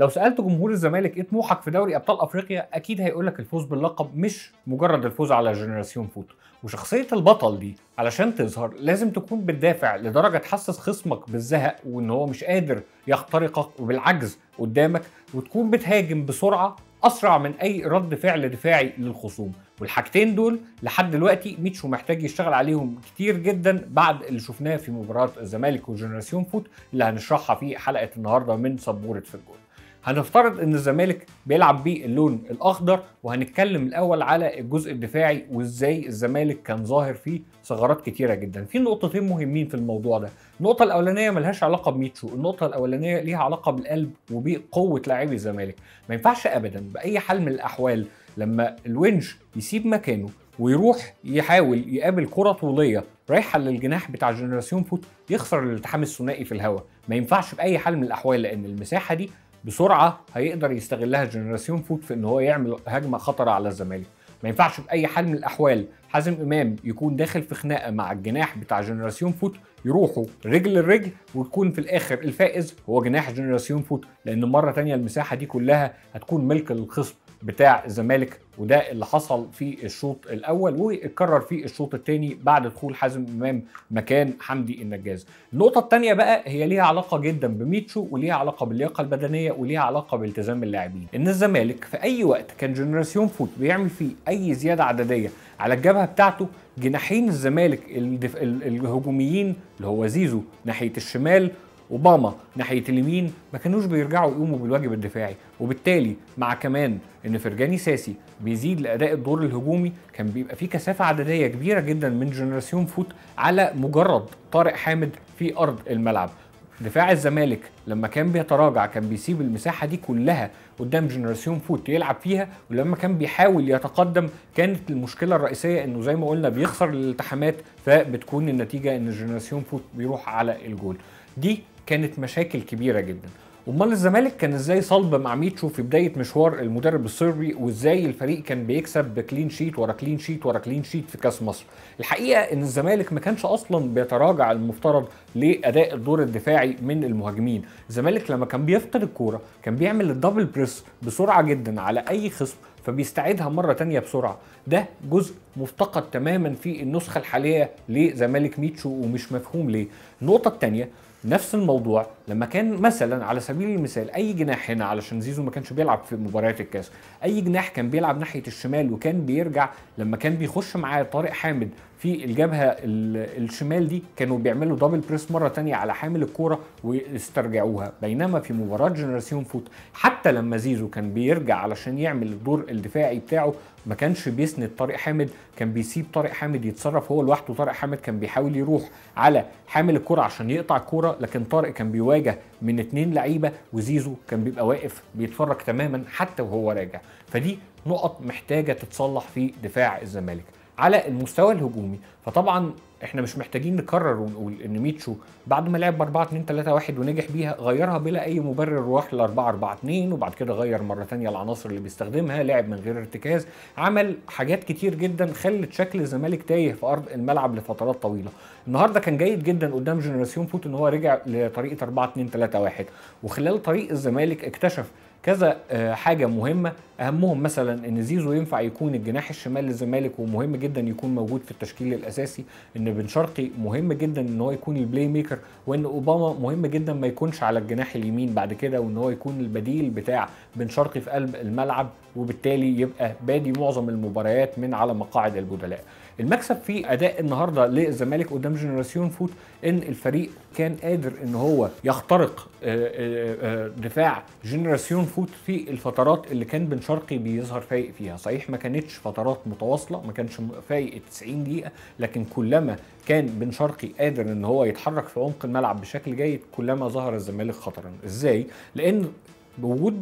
لو سالت جمهور الزمالك ايه طموحك في دوري ابطال افريقيا اكيد هيقول لك الفوز باللقب، مش مجرد الفوز على جنراسيون فوت. وشخصيه البطل دي علشان تظهر لازم تكون بتدافع لدرجه تحسس خصمك بالزهق وان هو مش قادر يخترقك وبالعجز قدامك، وتكون بتهاجم بسرعه اسرع من اي رد فعل دفاعي للخصوم. والحاجتين دول لحد دلوقتي ميتشو محتاج يشتغل عليهم كتير جدا بعد اللي شفناه في مباراه الزمالك وجنراسيون فوت اللي هنشرحها في حلقه النهارده من سبورة في الجول. هنفترض ان الزمالك بيلعب باللون الاخضر، وهنتكلم الاول على الجزء الدفاعي وازاي الزمالك كان ظاهر فيه ثغرات كتيره جدا. في نقطتين مهمين في الموضوع ده. النقطه الاولانيه ملهاش علاقه بميتشو، النقطه الاولانيه ليها علاقه بالقلب وبقوه لاعبي الزمالك. ما ينفعش ابدا باي حال من الاحوال لما الونش يسيب مكانه ويروح يحاول يقابل كره طوليه رايحه للجناح بتاع جنراسيون فوت يخسر الالتحام الثنائي في الهواء. ما ينفعش باي حال من الاحوال، لان المساحه دي بسرعه هيقدر يستغلها جنراسيون فوت في ان هو يعمل هجمه خطره على الزمالك. ما ينفعش باي حال من الاحوال حازم امام يكون داخل في خناقه مع الجناح بتاع جنراسيون فوت يروحوا رجل لرجل ويكون في الاخر الفائز هو جناح جنراسيون فوت، لان مره ثانيه المساحه دي كلها هتكون ملك للخصم بتاع الزمالك. وده اللي حصل في الشوط الاول واتكرر في الشوط الثاني بعد دخول حازم امام مكان حمدي النجاز. النقطه الثانيه بقى هي ليها علاقه جدا بميتشو، وليها علاقه باللياقه البدنيه، وليها علاقه بالتزام اللاعبين. ان الزمالك في اي وقت كان جنراسيون فوت بيعمل فيه اي زياده عدديه على الجبهه بتاعته، جناحين الزمالك الهجوميين اللي هو زيزو ناحيه الشمال وباما ناحيه اليمين ما كانوش بيرجعوا يقوموا بالواجب الدفاعي. وبالتالي مع كمان ان فرجاني ساسي بيزيد لاداء الدور الهجومي، كان بيبقى في كثافه عدديه كبيره جدا من جنراسيون فوت على مجرد طارق حامد في ارض الملعب. دفاع الزمالك لما كان بيتراجع كان بيسيب المساحه دي كلها قدام جنراسيون فوت يلعب فيها، ولما كان بيحاول يتقدم كانت المشكله الرئيسيه انه زي ما قلنا بيخسر الالتحامات، فبتكون النتيجه ان جنراسيون فوت بيروح على الجول. دي كانت مشاكل كبيره جدا. امال الزمالك كان ازاي صلب مع ميتشو في بدايه مشوار المدرب الصربي، وازاي الفريق كان بيكسب بكلين شيت ورا كلين شيت ورا كلين شيت في كاس مصر؟ الحقيقه ان الزمالك ما كانش اصلا بيتراجع المفترض لاداء الدور الدفاعي من المهاجمين. الزمالك لما كان بيفقد الكوره كان بيعمل الدبل بريس بسرعه جدا على اي خصم، فبيستعيدها مره ثانيه بسرعه. ده جزء مفتقد تماما في النسخه الحاليه لزمالك ميتشو ومش مفهوم ليه. النقطه الثانيه نفس الموضوع لما كان مثلا على سبيل المثال اي جناح هنا، علشان زيزو ما كانش بيلعب في مباريات الكاس، اي جناح كان بيلعب ناحيه الشمال وكان بيرجع لما كان بيخش معاه طارق حامد في الجبهه الشمال دي كانوا بيعملوا دبل بريس مره ثانيه على حامل الكوره ويسترجعوها. بينما في مباراه جنراسيون فوت حتى لما زيزو كان بيرجع علشان يعمل الدور الدفاعي بتاعه ما كانش بيسند طارق حامد، كان بيسيب طارق حامد يتصرف هو لوحده. طارق حامد كان بيحاول يروح على حامل الكوره عشان يقطع الكوره، لكن طارق كان بيواجه من اثنين لعيبه وزيزو كان بيبقى واقف بيتفرج تماما حتى وهو راجع. فدي نقط محتاجه تتصلح في دفاع الزمالك. على المستوى الهجومي فطبعا احنا مش محتاجين نكرر ونقول ان ميتشو بعد ما لعب 4-2-3-1 ونجح بيها غيرها بلا اي مبرر، وراح ل 4-4-2 وبعد كده غير مره ثانيه العناصر اللي بيستخدمها، لعب من غير ارتكاز، عمل حاجات كتير جدا خلت شكل الزمالك تايه في ارض الملعب لفترات طويله. النهارده كان جيد جدا قدام جنراسيون فوت ان هو رجع لطريقه 4-2-3-1، وخلال طريق الزمالك اكتشف كذا حاجه مهمه، اهمهم مثلا ان زيزو ينفع يكون الجناح الشمال للزمالك ومهم جدا يكون موجود في التشكيل الاساسي، ان بن شرقي مهم جدا ان هو يكون البلاي ميكر، وان اوباما مهم جدا ما يكونش على الجناح اليمين بعد كده، وان هو يكون البديل بتاع بن شرقي في قلب الملعب، وبالتالي يبقى بادي معظم المباريات من على مقاعد البدلاء. المكسب في اداء النهارده للزمالك قدام جنراسيون فوت ان الفريق كان قادر ان هو يخترق دفاع جنراسيون فوت في الفترات اللي كان بن شرقي بيظهر فايق فيها. صحيح ما كانتش فترات متواصله، ما كانش فايق 90 دقيقه، لكن كلما كان بن شرقي قادر ان هو يتحرك في عمق الملعب بشكل جيد كلما ظهر الزمالك خطرا. ازاي؟ لان بوجود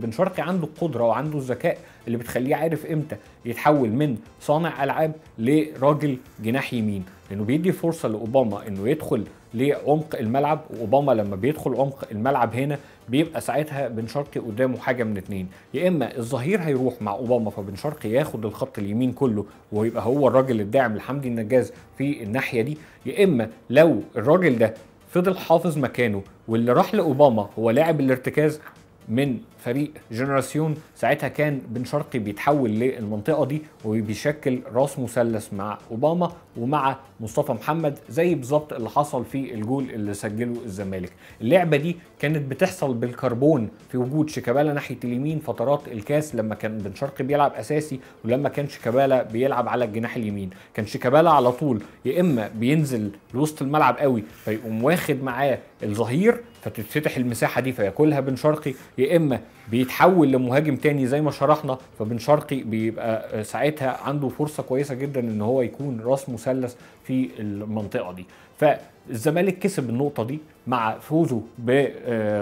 بن شرقي عنده القدره وعنده الذكاء اللي بتخليه عارف امتى يتحول من صانع العاب لراجل جناح يمين، لانه بيدي فرصه لاوباما انه يدخل لعمق الملعب، واوباما لما بيدخل عمق الملعب هنا بيبقى ساعتها بن شرقي قدامه حاجه من اتنين، يا اما الظهير هيروح مع اوباما فبن شرقي ياخد الخط اليمين كله ويبقى هو الراجل الداعم لحمدي النجاز في الناحيه دي، يا اما لو الراجل ده فضل حافظ مكانه واللي راح لاوباما هو لاعب الارتكاز من فريق جنراسيون، ساعتها كان بن شرقي بيتحول للمنطقه دي وبيشكل راس مثلث مع اوباما ومع مصطفى محمد، زي بالظبط اللي حصل في الجول اللي سجله الزمالك. اللعبه دي كانت بتحصل بالكربون في وجود شيكابالا ناحيه اليمين فترات الكاس لما كان بن شرقي بيلعب اساسي، ولما كان شيكابالا بيلعب على الجناح اليمين كان شيكابالا على طول يا اما بينزل لوسط الملعب قوي فيقوم واخد معاه الظهير فتتفتح المساحه دي فياكلها بن شرقي، يا اما بيتحول لمهاجم تاني زي ما شرحنا فبن شرقي بيبقى ساعتها عنده فرصه كويسه جدا ان هو يكون راس مثلث في المنطقه دي. فالزمالك كسب النقطه دي مع فوزه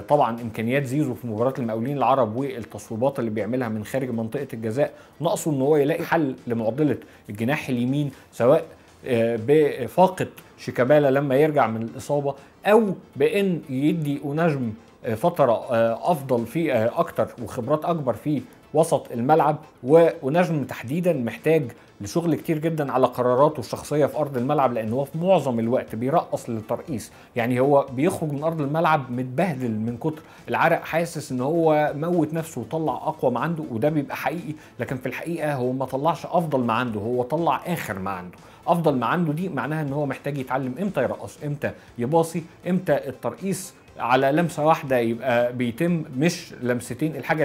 طبعا امكانيات زيزو في مباراه المقاولين العرب والتصويبات اللي بيعملها من خارج منطقه الجزاء، ناقصه ان هو يلاقي حل لمعضله الجناح اليمين سواء بفاقة شيكابالا لما يرجع من الإصابة أو بأن يدي أونجم فترة أفضل في أكتر وخبرات أكبر في وسط الملعب، وأونجم تحديدا محتاج لشغل كتير جدا على قراراته الشخصية في أرض الملعب، لأن هو في معظم الوقت بيرقص للترقيص، يعني هو بيخرج من أرض الملعب متبهدل من كتر العرق، حاسس إن هو موت نفسه وطلع أقوى ما عنده، وده بيبقى حقيقي، لكن في الحقيقة هو ما طلعش أفضل ما عنده، هو طلع آخر ما عنده. أفضل ما عنده دي معناها إن هو محتاج يتعلم إمتى يرقص، إمتى يباصي، إمتى الترقيص على لمسة واحدة يبقى بيتم مش لمستين، الحاجة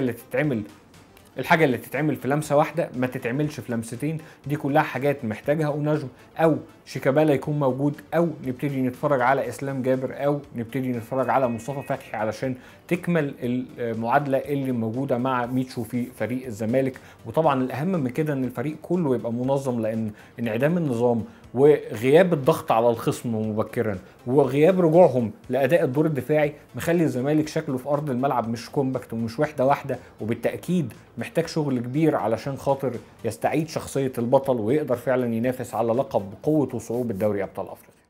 اللي تتعمل في لمسة واحدة ما تتعملش في لمستين، دي كلها حاجات محتاجها أونجم أو شيكابالا يكون موجود، أو نبتدي نتفرج على إسلام جابر، أو نبتدي نتفرج على مصطفى فتحي علشان تكمل المعادلة اللي موجودة مع ميتشو في فريق الزمالك. وطبعا الأهم من كده إن الفريق كله يبقى منظم، لأن انعدام النظام وغياب الضغط على الخصم مبكرا وغياب رجوعهم لأداء الدور الدفاعي مخلي الزمالك شكله في أرض الملعب مش كومباكت ومش وحدة واحدة، وبالتأكيد محتاج شغل كبير علشان خاطر يستعيد شخصية البطل ويقدر فعلا ينافس على لقب بقوة وصعوبة دوري أبطال أفريقيا.